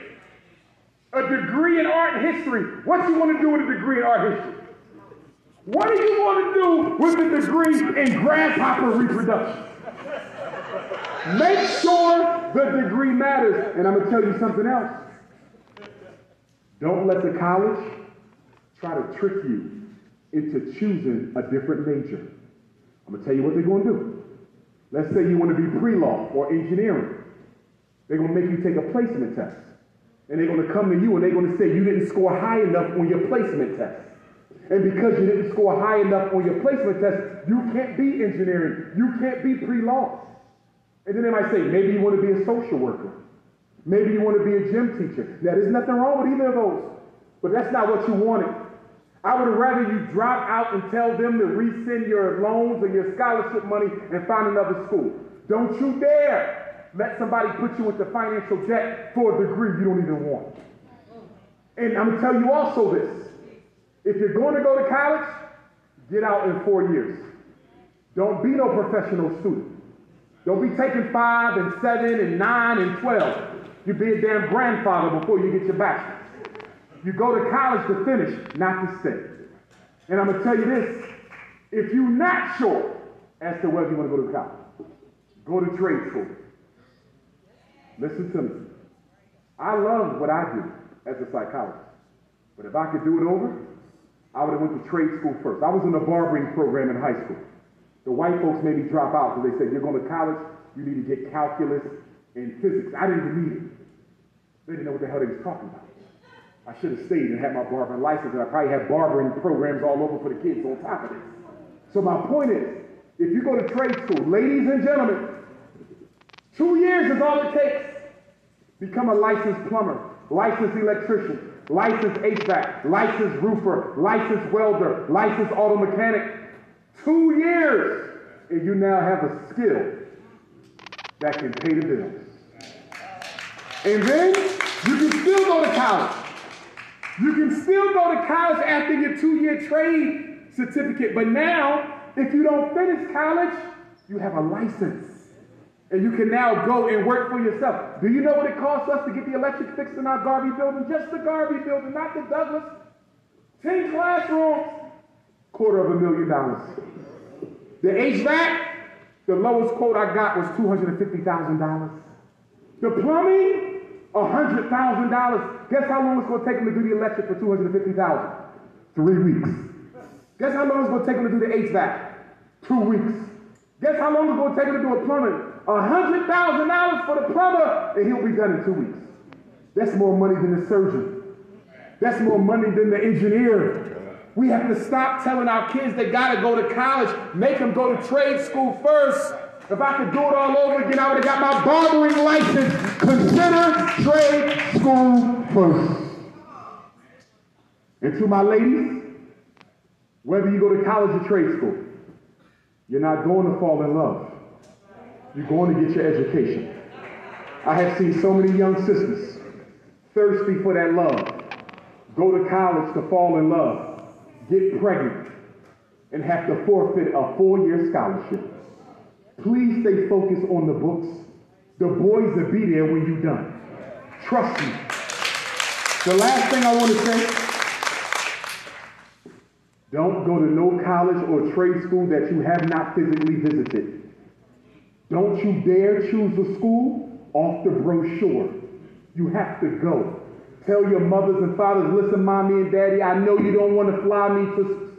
A degree in art and history. What you want to do with a degree in art history? What do you want to do with a degree in grasshopper reproduction? Make sure the degree matters. And I'm going to tell you something else. Don't let the college try to trick you into choosing a different major. I'm going to tell you what they're going to do. Let's say you want to be pre-law or engineering. They're going to make you take a placement test. And they're going to come to you and they're going to say you didn't score high enough on your placement test. And because you didn't score high enough on your placement test, you can't be engineering. You can't be pre-law. And then they might say, maybe you want to be a social worker. Maybe you want to be a gym teacher. Now, there's nothing wrong with either of those. But that's not what you wanted. I would rather you drop out and tell them to rescind your loans or your scholarship money and find another school. Don't you dare let somebody put you into financial debt for a degree you don't even want. And I'm going to tell you also this. If you're going to go to college, get out in 4 years. Don't be no professional student. Don't be taking 5 and 7 and 9 and 12. You'll be a damn grandfather before you get your bachelor's. You go to college to finish, not to stay. And I'm going to tell you this. If you're not sure as to whether you want to go to college, go to trade school. Listen to me. I love what I do as a psychologist. But if I could do it over, I would have went to trade school first. I was in a barbering program in high school. The white folks made me drop out because they said, you're going to college, you need to get calculus and physics. I didn't even need it. They didn't know what the hell they was talking about. I should have stayed and had my barbering license, and I probably had barbering programs all over for the kids on top of this. So my point is, if you go to trade school, ladies and gentlemen, 2 years is all it takes. Become a licensed plumber. licensed electrician, licensed HVAC, licensed roofer, licensed welder, licensed auto mechanic. 2 years, and you now have a skill that can pay the bills. And then you can still go to college. You can still go to college after your 2-year trade certificate, but now, if you don't finish college, you have a license. And you can now go and work for yourself. Do you know what it costs us to get the electric fixed in our Garvey building? Just the Garvey building, not the Douglas. 10 classrooms, $250,000. The HVAC, the lowest quote I got was $250,000. The plumbing, $100,000. Guess how long it's going to take them to do the electric for $250,000? 3 weeks. Guess how long it's going to take them to do the HVAC? 2 weeks. Guess how long it's going to take them to do a plumbing? $100,000 for the plumber, and he'll be done in 2 weeks. That's more money than the surgeon. That's more money than the engineer. We have to stop telling our kids they gotta go to college, make them go to trade school first. If I could do it all over again, I would've got my barbering license. Consider trade school first. And to my ladies, whether you go to college or trade school, you're not going to fall in love. You're going to get your education. I have seen so many young sisters thirsty for that love, go to college to fall in love, get pregnant, and have to forfeit a 4-year scholarship. Please stay focused on the books. The boys will be there when you're done. Trust me. The last thing I want to say, don't go to no college or trade school that you have not physically visited. Don't you dare choose a school off the brochure. You have to go. Tell your mothers and fathers, listen, mommy and daddy, I know you don't want to fly me to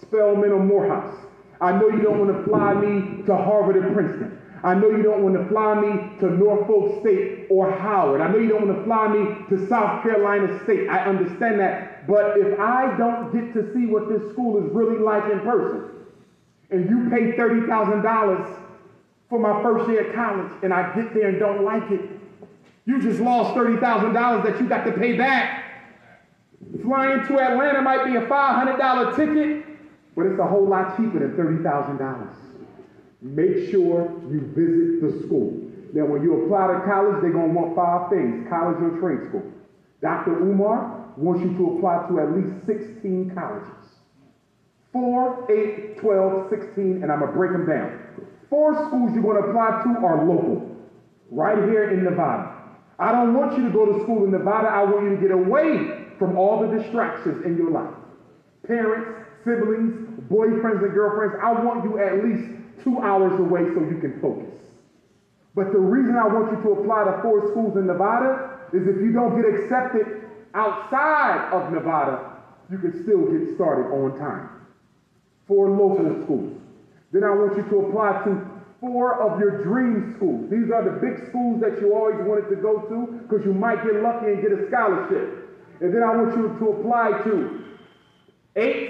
Spelman or Morehouse. I know you don't want to fly me to Harvard or Princeton. I know you don't want to fly me to Norfolk State or Howard. I know you don't want to fly me to South Carolina State. I understand that. But if I don't get to see what this school is really like in person, and you pay $30,000 for my first year at college, and I get there and don't like it, you just lost $30,000 that you got to pay back. Flying to Atlanta might be a $500 ticket, but it's a whole lot cheaper than $30,000. Make sure you visit the school. Now, when you apply to college, they're gonna want 5 things, college or trade school. Dr. Umar wants you to apply to at least 16 colleges. 4, 8, 12, 16, and I'm gonna break them down. 4 schools you're going to apply to are local, right here in Nevada. I don't want you to go to school in Nevada. I want you to get away from all the distractions in your life. Parents, siblings, boyfriends and girlfriends, I want you at least 2 hours away so you can focus. But the reason I want you to apply to 4 schools in Nevada is if you don't get accepted outside of Nevada, you can still get started on time. 4 local schools. Then I want you to apply to 4 of your dream schools. These are the big schools that you always wanted to go to because you might get lucky and get a scholarship. And then I want you to apply to 8